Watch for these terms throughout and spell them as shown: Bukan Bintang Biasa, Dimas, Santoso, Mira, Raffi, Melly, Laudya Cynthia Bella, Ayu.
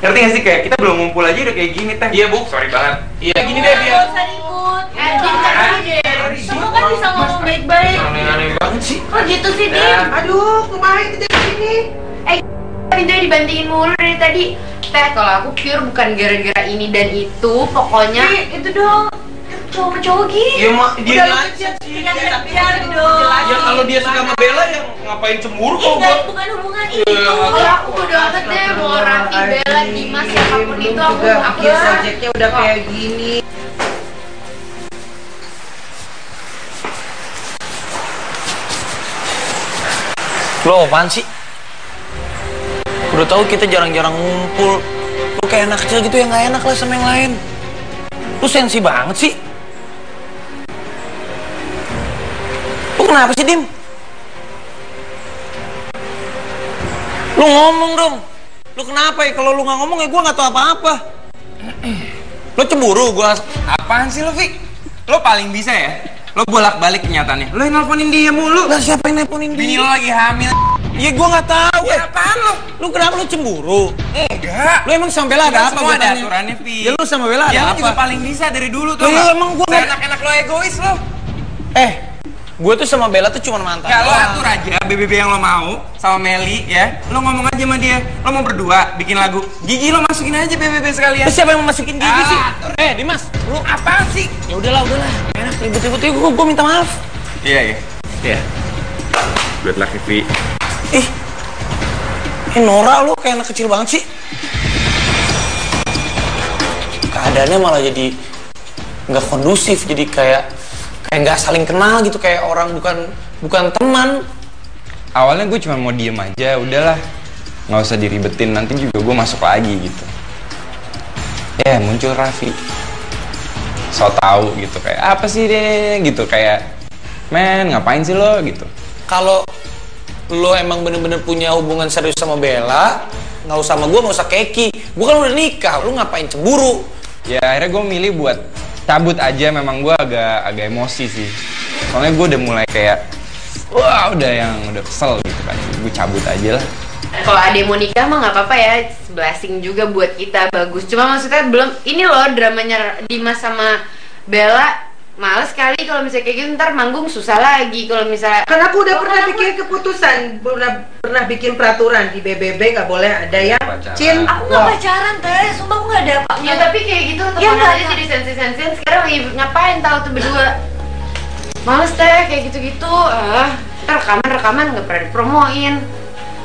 Ngerti gak sih, kayak kita belum ngumpul aja udah kayak gini, Teh. Iya, Bu, sorry banget. Iya, gini deh dia. Gak usah ribut. Kamu kan bisa ngomong baik-baik. Aneh-aneh banget sih. Kok gitu sih, Dim? Aduh, kemarin kita kesini. Pintunya dibantingin mulu dari tadi. Teh, kalau aku pure bukan gara-gara ini dan itu, pokoknya itu dong. Cowok-cowok gini. Iya, Mak, dia aja sih. Ya kalau dia suka sama Bella, yang ngapain cemburu kok gua? Bukan hubungan itu. Aku bodo amat deh mau Raffi, Bella, Dimas, siapapun itu aku projectnya udah kayak gini. Lo apaan sih? Udah tahu kita jarang-jarang ngumpul, lu kayak anak kecil gitu yang gak enak lah sama yang lain. Lu sensi banget sih. Lu kenapa sih, Dim? Lu ngomong dong. Lu kenapa ya? Kalau lu gak ngomong ya gue gak tahu apa-apa. Lu cemburu, gue apaan sih lu, Fik? Lu paling bisa ya? Lu bolak-balik kenyataannya. Lu yang nelponin dia mulu. Lah siapa yang nelponin dia? Bini lu lagi hamil. Ya gue nggak tahu. Ya apaan lu? Lu kenapa lu cemburu? Enggak. Lu emang sama Bella ada apa? Gue ada aturannya, Pi. Ya lu sama Bella ada apa? Ya lu juga paling bisa dari dulu tuh. Lu emang gue nggak enak-enak lo egois lo. Gue tuh sama Bella tuh cuma mantan. Ya lo atur aja BBB yang lo mau sama Melly ya. Lo ngomong aja sama dia. Lo mau berdua bikin lagu. Gigi lo masukin aja BBB sekalian. Terus siapa yang mau masukin gigi sih? Dimas, lu apaan sih? Ya udahlah. Enak ribut-ribut itu gue minta maaf. Iya. Buatlah Raffi. Nora lu kayak anak kecil banget sih. Keadaannya malah jadi nggak kondusif, jadi kayak nggak saling kenal gitu, kayak orang bukan teman. Awalnya gue cuma mau diem aja, udahlah nggak usah diribetin, nanti juga gue masuk lagi gitu. Muncul Raffi, so tau gitu, kayak apa sih deh gitu, kayak men ngapain sih lo gitu. Kalau lo emang bener-bener punya hubungan serius sama Bella, nggak usah sama gue, nggak usah keki. Gue kan udah nikah, lo ngapain cemburu? Ya akhirnya gue milih buat cabut aja. Memang gue agak emosi sih, soalnya gue udah mulai kayak wah udah kesel gitu kan. Gue cabut aja lah. Kalau adek mau nikah mah nggak apa-apa ya, blessing juga buat kita, bagus. Cuma maksudnya belum ini loh, dramanya Dimas sama Bella. Males sekali kalau misalnya kayak gitu, ntar manggung susah lagi kalau misalnya. Karena aku udah pernah bikin keputusan, pernah bikin peraturan di BBB nggak boleh ada yang cinta. Aku nggak pacaran, Teh, sumpah aku nggak ada apa-apa. Ya tapi kayak gitu, teman aja jadi sensi-sensian. Sekarang lagi ngapain tahu tuh berdua? Males, Teh, kayak gitu-gitu. Ntar rekaman nggak pernah dipromoin.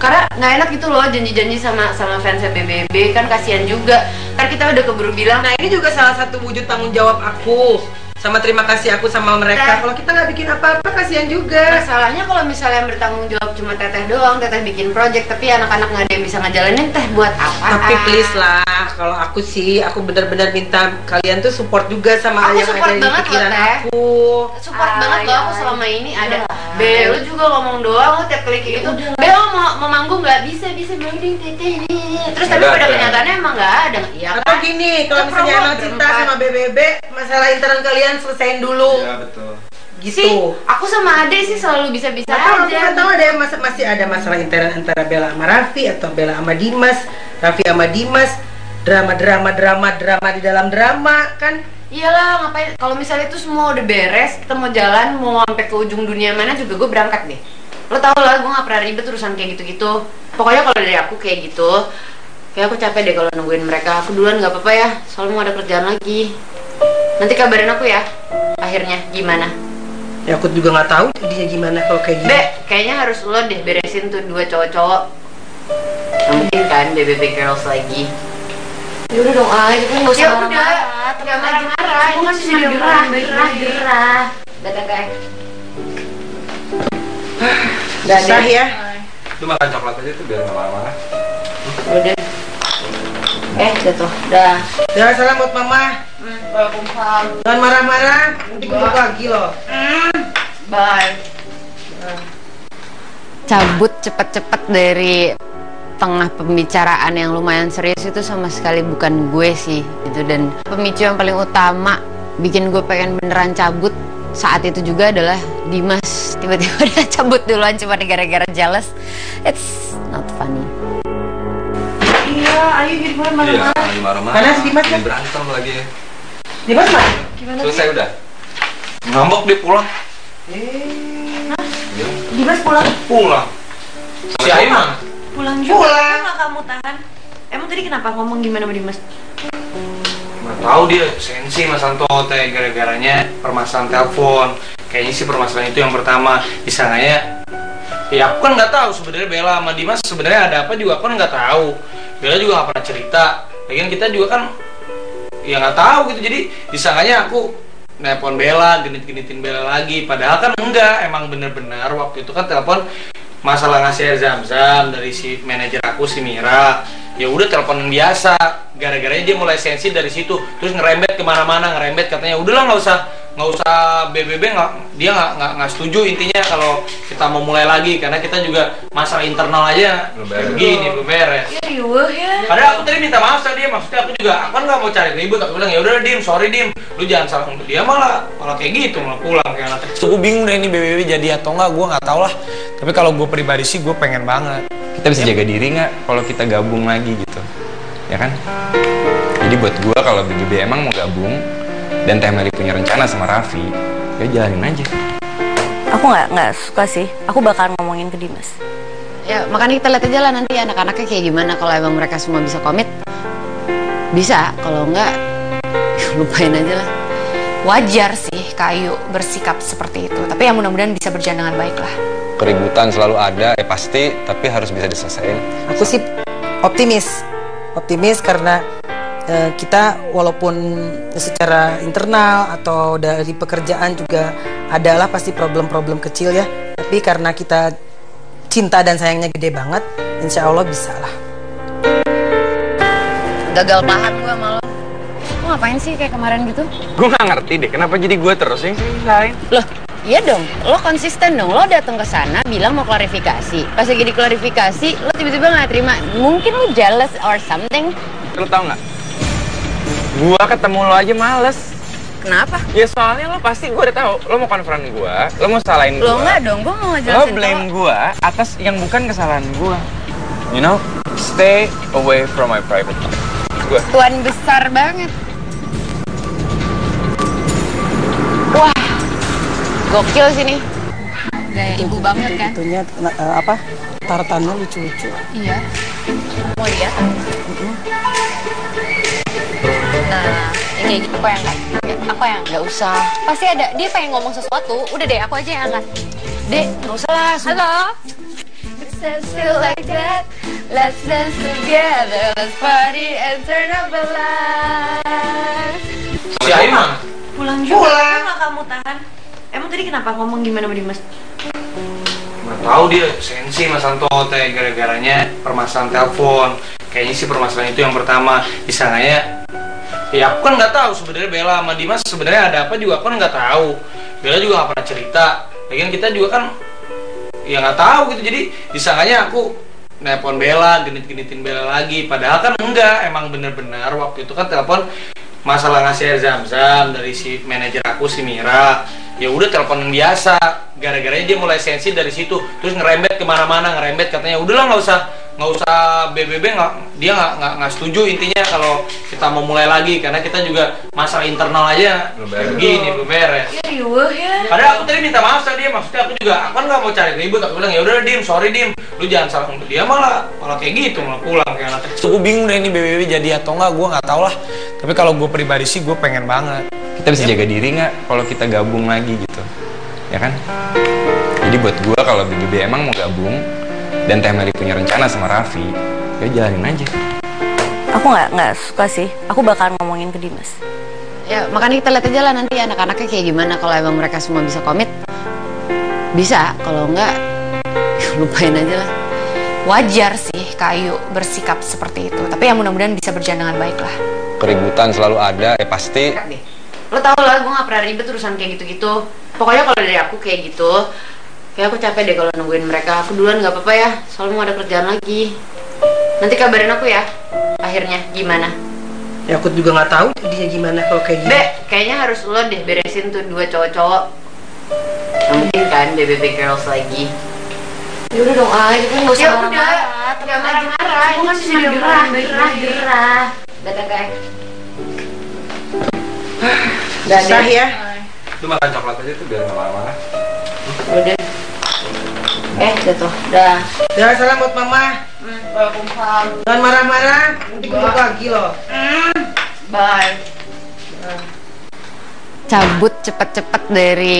Karena nggak enak gitu loh, janji-janji sama fansnya BBB kan kasihan juga. Ntar kita udah keburu bilang. Nah ini juga salah satu wujud tanggung jawab aku. Sama terima kasih aku sama mereka. Kalau kita nggak bikin apa-apa kasihan juga. Masalahnya kalau misalnya yang bertanggung jawab cuma Teteh doang, Teteh bikin project tapi anak-anak nggak ada yang bisa ngejalanin, Teh buat apa? Tapi please lah, kalau aku sih aku benar-benar minta kalian tuh support juga sama yang ada di pikiran aku. Support banget loh aku selama ini ada. Bel juga ngomong doang, tiap klik itu Bel mau manggung nggak bisa belum ding Teteh ini. Terus tapi pada kenyataannya emang nggak ada. Atau gini, kalau misalnya emang cinta sama BBB, masalah intern kalian selesain dulu. Iya betul. Gitu. Sih, aku sama Ade sih selalu bisa-bisa aja. Aku nggak tahu ada yang masih ada masalah intern antara Bella sama Raffi atau Bella sama Dimas, Raffi sama Dimas, drama di dalam drama kan. Iyalah ngapain? Kalau misalnya itu semua udah beres, kita mau jalan mau sampai ke ujung dunia mana juga gue berangkat deh. Lo tau lah gue nggak pernah ribet urusan kayak gitu-gitu. Pokoknya kalau dari aku kayak gitu, kayak aku capek deh kalau nungguin mereka. Aku duluan nggak apa-apa ya, soalnya mau ada kerjaan lagi. Nanti kabarin aku ya, akhirnya gimana? Ya aku juga nggak tahu jadinya gimana kalau kayak gini. Be, kayaknya harus lo deh beresin tuh dua cowok-cowok. Mungkin kan BBB girls lagi. Ya udah dong, ayo kan nggak usah marah-marah. Nggak marah-marah, ini kan cuma gerah. Datang ke. Susah ya. Lu makan coklat aja tuh biar nggak marah-marah. Udah. Jatuh. Dah, salam buat mama. Waalaikumsalam. Jangan marah-marah, nanti keburu lagi loh. Bye. Cabut cepet-cepet dari tengah pembicaraan yang lumayan serius itu sama sekali bukan gue sih gitu. Dan pemicu yang paling utama bikin gue pengen beneran cabut saat itu juga adalah Dimas tiba-tiba dia cabut duluan cuma gara-gara jealous. It's not funny. Ayu jadi mulai marah-marah. Iya, marah-marah. Panas Dimas kan? Berantem lagi. Dimas mana? Gimana sih? Selesai udah. Ngambek dia pulang. Ya. Dimas pulang? Pulang. Si Ayu mana? Pulang juga. Pulang. Kenapa kamu tahan? Emang tadi kenapa ngomong gimana sama Dimas? Nggak tahu dia sensi Mas Santo teh gara-garanya permasalahan telepon. Kayaknya sih permasalahan itu yang pertama. Disangkanya ya aku kan nggak tahu sebenarnya Bella sama Dimas sebenarnya ada apa juga aku kan nggak tahu. Bella juga nggak pernah cerita. Lagian kita juga kan ya nggak tahu gitu. Jadi disangkanya aku nelpon Bella, genit-genitin Bella lagi. Padahal kan enggak. Emang bener-bener waktu itu kan telepon masalah ngasih air zam-zam dari si manajer aku si Mira. Ya udah telepon biasa. Gara-garanya dia mulai sensi dari situ. Terus ngerembet kemana-mana, ngerembet katanya udahlah nggak usah. Nggak usah BBB, dia nggak setuju intinya kalau kita mau mulai lagi karena kita juga masalah internal aja kayak begini belum beres. Padahal aku tadi minta maaf sama dia, maksudnya aku juga aku kan nggak mau cari ribut, aku bilang ya udah Dim, sorry Dim, lu jangan salah untuk dia malah kayak gitu malah pulang kayak anak kecil. Gue bingung deh ini BBB jadi atau nggak, gue nggak tahu lah. Tapi kalau gue pribadi sih gue pengen banget. Kita bisa jaga diri nggak kalau kita gabung lagi gitu, ya kan? Jadi buat gue kalau BBB emang mau gabung. Dan Teh Melly punya rencana sama Raffi, ya jalanin aja. Aku nggak suka sih. Aku bakal ngomongin ke Dimas. Ya makanya kita lihat aja lah nanti anak-anaknya kayak gimana. Kalau emang mereka semua bisa komit, bisa. Kalau nggak, lupain aja lah. Wajar sih Kayu bersikap seperti itu. Tapi ya mudah-mudahan bisa berjalan dengan baik lah. Keributan selalu ada, ya pasti. Tapi harus bisa diselesaikan. Aku sih optimis, karena kita walaupun secara internal atau dari pekerjaan juga adalah pasti problem-problem kecil ya. Tapi karena kita cinta dan sayangnya gede banget, insya Allah bisa lah. Gagal paham gue sama lo. Lo ngapain sih kayak kemarin gitu? Gue gak ngerti deh, kenapa jadi gue terus yang selain? Loh, iya dong, lo konsisten dong. Lo datang ke sana bilang mau klarifikasi. Pas lagi diklarifikasi, lo tiba-tiba gak terima. Mungkin lo jealous or something. Lo tau gak? Gua ketemu lo aja males. Kenapa? Ya soalnya lo pasti gue udah tahu lo mau konfront gue, lo mau salahin gue. Lo nggak dong, gue mau ngejelasin. Lo blame gue atas yang bukan kesalahan gue. You know, stay away from my private life. Gue. Tuan besar banget. Wah, gokil sih nih. Gaya ibu banget kan? Tentunya apa? Tartannya lucu-lucu. Iya. Mau lihat? Nah, ya kayak gitu, aku yang angkat. Aku yang nggak usah. Pasti ada, dia pengen ngomong sesuatu. Udah deh, aku aja yang angkat. Dek, nggak usah lah. Halo. Let's feel like that. Let's dance together. Let's party and turn up the lights. Si Ayu mana? Pulang juga. Kenapa kamu tahan? Emang tadi kenapa ngomong gimana sama Dimas? Nggak tahu dia sensi Mas Santo teh gara-garanya permasalahan telepon. Kayaknya sih permasalahan itu yang pertama. Disangkanya ya aku kan nggak tahu sebenarnya Bella sama Dimas sebenarnya ada apa juga aku kan nggak tahu. Bella juga nggak pernah cerita. Lagian kita juga kan ya nggak tahu gitu. Jadi disangkanya aku nelpon Bella, genit-genitin Bella lagi. Padahal kan enggak. Emang bener-bener waktu itu kan telepon masalah ngasih air zam-zam dari si manajer aku si Mira. Ya udah telepon biasa. Gara-garanya dia mulai sensi dari situ. Terus ngerembet kemana-mana, ngerembet katanya udahlah nggak usah. Nggak usah BBB, dia nggak setuju intinya kalau kita mau mulai lagi karena kita juga masalah internal aja begini belum beres. Padahal aku tadi minta maaf sama dia, maksudnya aku juga aku kan nggak mau cari ribut, aku bilang ya udah Dim, sorry Dim, lu jangan salah untuk dia malah kayak gitu malah pulang kayak anak kecil. Gue bingung deh ini BBB jadi atau nggak, gue nggak tahu lah. Tapi kalau gue pribadi sih gue pengen banget. Kita bisa jaga diri nggak kalau kita gabung lagi gitu, ya kan? Jadi buat gue kalau BBB emang mau gabung. Dan Teh Melly punya rencana sama Raffi, ya jalanin aja. Aku nggak suka sih. Aku bakal ngomongin ke Dimas. Ya makanya kita lihat aja lah nanti anak-anaknya kayak gimana. Kalau emang mereka semua bisa komit, bisa. Kalau nggak, lupain aja lah. Wajar sih Kayu bersikap seperti itu. Tapi ya mudah-mudahan bisa berjalan dengan baik lah. Keributan selalu ada, ya pasti. Lo tau lah, gue nggak pernah ribet urusan kayak gitu-gitu. Pokoknya kalau dari aku kayak gitu. Ya aku capek deh kalau nungguin mereka. Aku duluan nggak apa-apa ya. Soalnya mau ada kerjaan lagi. Nanti kabarin aku ya. Akhirnya gimana? Ya aku juga nggak tahu jadinya gimana kalau kayak gini. Kayaknya harus lo deh beresin tuh dua cowok-cowok. Mungkin kan BBB girls lagi. Ya udah dong, ayo kan nggak usah marah-marah. aku masih gerah. Datang ke susah ya. Itu makan coklat aja tuh biar gak marah-marah. Udah. Jatuh. Udah. Jangan salam buat mama. Waalaikumsalam. Jangan marah-marah. Nanti kebuk lagi loh. Bye. Cabut cepet-cepet dari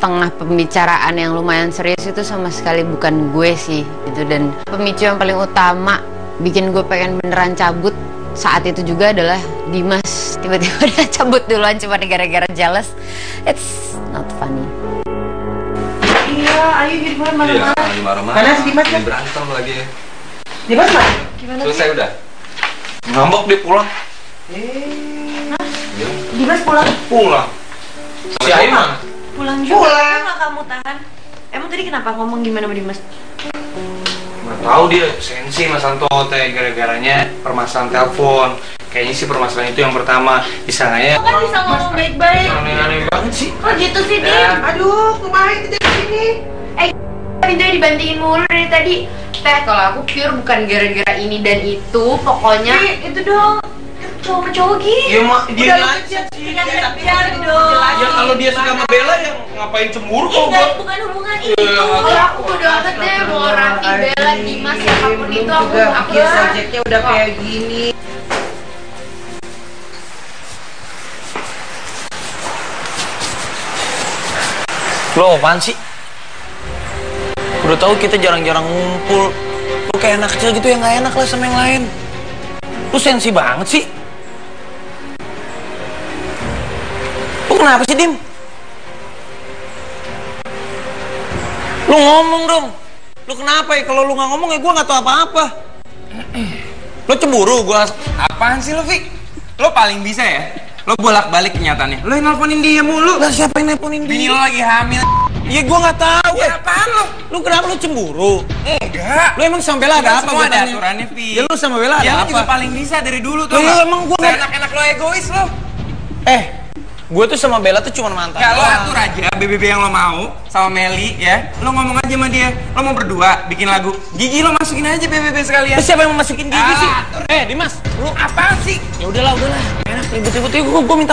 tengah pembicaraan yang lumayan serius itu sama sekali bukan gue sih gitu. Dan pemicu yang paling utama bikin gue pengen beneran cabut saat itu juga adalah Dimas tiba-tiba dia cabut duluan cuma gara-gara jealous. It's not funny. Iya, Ayu jadi marah-marah. Karena si Dimas kan berantem lagi. Dimas mana? Gimana? Selesai udah. Ngambek dia pulang. Dimas pulang? Pulang. Si Ayu mana? Pulang juga. Pulang. Kenapa kamu tahan? Emang tadi kenapa ngomong gimana sama Dimas? Nggak tahu dia sensi Mas Santoso gara-garanya permasalahan telepon. Kayaknya sih permasalahan itu yang pertama. Disangkanya. Kan bisa ngomong baik-baik. Aneh-aneh banget sih. Kok gitu sih, Dim? Aduh, kemarin kita di sini. Pintunya dibantingin mulu dari tadi. Teh, kalau aku pure bukan gara-gara ini dan itu. Pokoknya itu dong. Cowok-cowok gini ya mak, dia aja sih ya, tapi dong ya kalau dia suka sama Bella ya ngapain cemburu kok gue bukan hubungan itu ya, aku udah banget deh mau Raffi, Bella, Dimas, siapapun itu aku akhir projectnya udah kayak gini lo apaan sih? Udah tau kita jarang-jarang ngumpul lo kayak anak kecil gitu yang gak enak lah sama yang lain lo sensi banget sih. Kenapa sih, Dim? Lu ngomong dong. Lu kenapa ya? Kalau lu nggak ngomong ya gue nggak tahu apa-apa. Lu cemburu gue. Apaan sih lu, Fik? Lu paling bisa ya? Lu bolak-balik kenyataannya. Lu yang nelponin dia mulu. Lah siapa yang nelponin dia? Bini lu lagi hamil. Ya gue nggak tahu. Ya apaan lu? Lu kenapa lu cemburu? Enggak. Lu emang sama Bella ada apa? Semua ada aturannya, Fik. Ya lu sama Bella ada apa? Ya lu juga paling bisa dari dulu tuh. Lu emang gue enak-enak lu egois lu. Gue tuh sama Bella tuh cuma mantan. Ya lo atur aja BBB yang lo mau sama Melly ya. Lo ngomong aja sama dia. Lo mau berdua bikin lagu. Gigi lo masukin aja BBB sekalian. Terus siapa yang mau masukin gigi sih? Dimas, lo apaan sih? Ya udahlah. Enak ribut-ribut. Gue minta